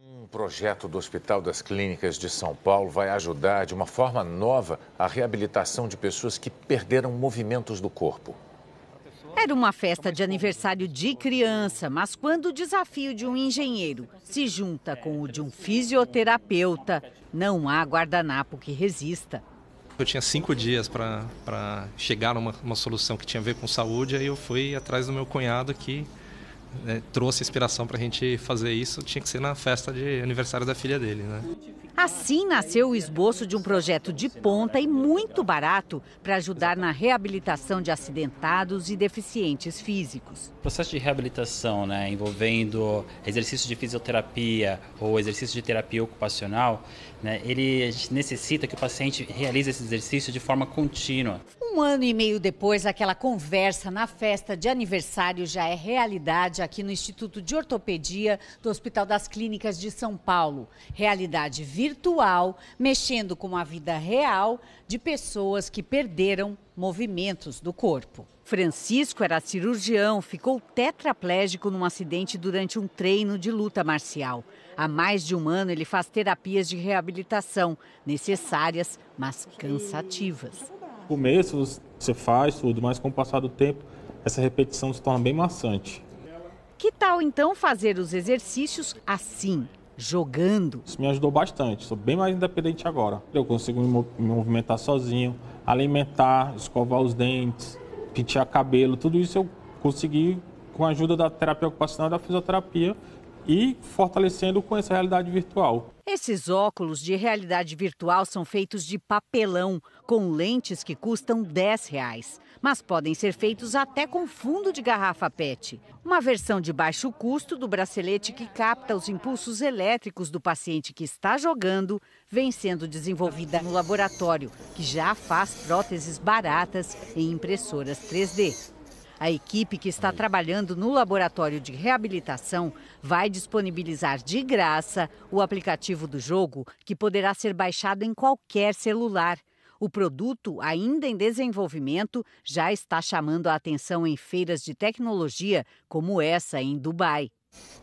Um projeto do Hospital das Clínicas de São Paulo vai ajudar de uma forma nova a reabilitação de pessoas que perderam movimentos do corpo. Era uma festa de aniversário de criança, mas quando o desafio de um engenheiro se junta com o de um fisioterapeuta, não há guardanapo que resista. Eu tinha 5 dias para chegar numa solução que tinha a ver com saúde, aí eu fui atrás do meu cunhado que trouxe inspiração para a gente fazer isso. Tinha que ser na festa de aniversário da filha dele, né? Assim nasceu o esboço de um projeto de ponta e muito barato para ajudar na reabilitação de acidentados e deficientes físicos. O processo de reabilitação, né, envolvendo exercício de fisioterapia ou exercício de terapia ocupacional, né, a gente necessita que o paciente realize esse exercício de forma contínua. 1 ano e meio depois, aquela conversa na festa de aniversário já é realidade aqui no Instituto de Ortopedia do Hospital das Clínicas de São Paulo. Realidade virtual, mexendo com a vida real de pessoas que perderam movimentos do corpo. Francisco era cirurgião, ficou tetraplégico num acidente durante um treino de luta marcial. Há mais de 1 ano ele faz terapias de reabilitação, necessárias, mas cansativas. No começo você faz tudo, mas com o passar do tempo essa repetição se torna bem maçante. Que tal então fazer os exercícios assim, jogando? Isso me ajudou bastante, sou bem mais independente agora. Eu consigo me movimentar sozinho, alimentar, escovar os dentes, pentear cabelo, tudo isso eu consegui com a ajuda da terapia ocupacional e da fisioterapia e fortalecendo com essa realidade virtual. Esses óculos de realidade virtual são feitos de papelão, com lentes que custam R$10, mas podem ser feitos até com fundo de garrafa PET. Uma versão de baixo custo do bracelete que capta os impulsos elétricos do paciente que está jogando vem sendo desenvolvida no laboratório, que já faz próteses baratas em impressoras 3D. A equipe que está trabalhando no laboratório de reabilitação vai disponibilizar de graça o aplicativo do jogo, que poderá ser baixado em qualquer celular. O produto, ainda em desenvolvimento, já está chamando a atenção em feiras de tecnologia, como essa em Dubai.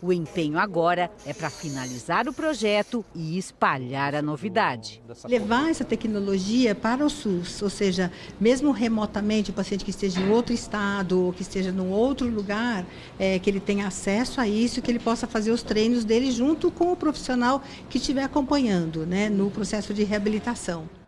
O empenho agora é para finalizar o projeto e espalhar a novidade. Levar essa tecnologia para o SUS, ou seja, mesmo remotamente, o paciente que esteja em outro estado ou que esteja em outro lugar, que ele tenha acesso a isso, que ele possa fazer os treinos dele junto com o profissional que estiver acompanhando, né, no processo de reabilitação.